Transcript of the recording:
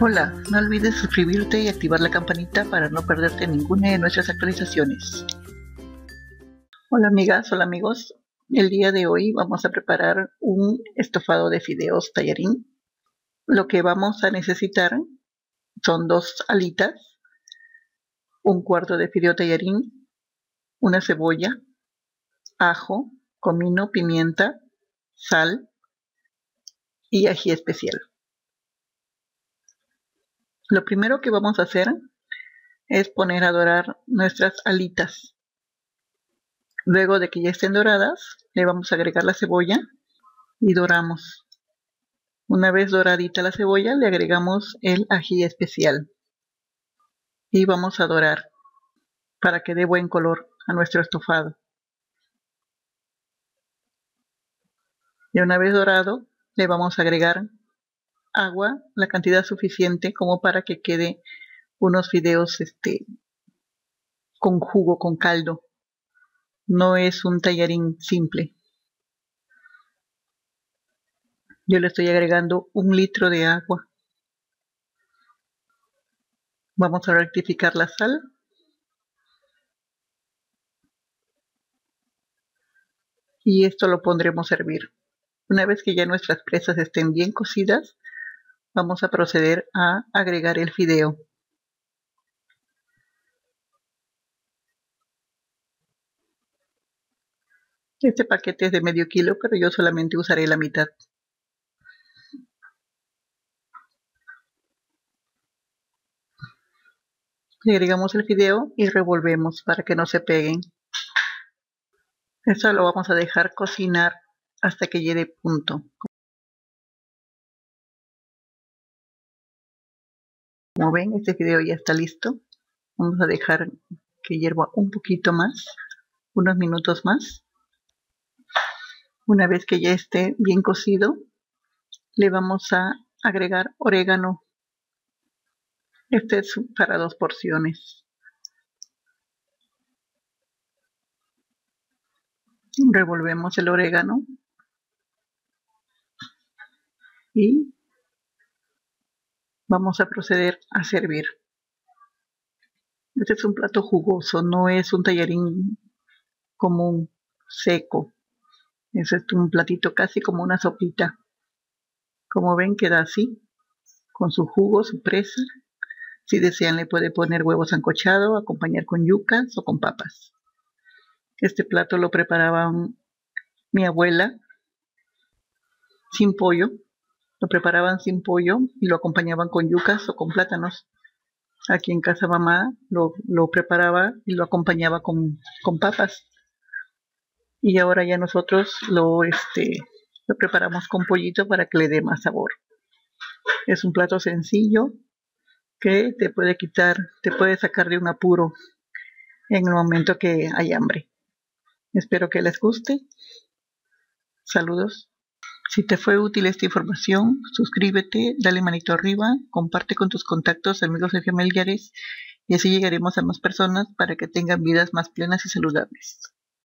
Hola, no olvides suscribirte y activar la campanita para no perderte ninguna de nuestras actualizaciones. Hola amigas, hola amigos. El día de hoy vamos a preparar un estofado de fideos tallarín. Lo que vamos a necesitar son 2 alitas, 1 cuarto de fideo tallarín, 1 cebolla, ajo, comino, pimienta, sal y ají especial. Lo primero que vamos a hacer es poner a dorar nuestras alitas. Luego de que ya estén doradas, le vamos a agregar la cebolla y doramos. Una vez doradita la cebolla, le agregamos el ají especial. Y vamos a dorar para que dé buen color a nuestro estofado. Y una vez dorado, le vamos a agregar agua, la cantidad suficiente como para que quede unos fideos con jugo, con caldo. No es un tallarín simple. Yo le estoy agregando 1 litro de agua. Vamos a rectificar la sal. Y esto lo pondremos a hervir. Una vez que ya nuestras presas estén bien cocidas, vamos a proceder a agregar el fideo. Este paquete es de medio kilo, pero yo solamente usaré la mitad. Le agregamos el fideo y revolvemos para que no se peguen. Esto lo vamos a dejar cocinar hasta que llegue a punto. Como ven, este fideo ya está listo. Vamos a dejar que hierva un poquito más, unos minutos más. Una vez que ya esté bien cocido, le vamos a agregar orégano. Este es para 2 porciones. Revolvemos el orégano y vamos a proceder a servir. Este es un plato jugoso, no es un tallarín común, seco. Es un platito casi como una sopita. Como ven, queda así, con su jugo, su presa. Si desean, le puede poner huevo sancochado, acompañar con yucas o con papas. Este plato lo preparaba mi abuela sin pollo. Lo preparaban sin pollo y lo acompañaban con yucas o con plátanos. Aquí en casa mamá lo preparaba y lo acompañaba con papas. Y ahora ya nosotros lo preparamos con pollito para que le dé más sabor. Es un plato sencillo que te puede sacar de un apuro en el momento que hay hambre. Espero que les guste. Saludos. Si te fue útil esta información, suscríbete, dale manito arriba, comparte con tus contactos, amigos y familiares, y así llegaremos a más personas para que tengan vidas más plenas y saludables.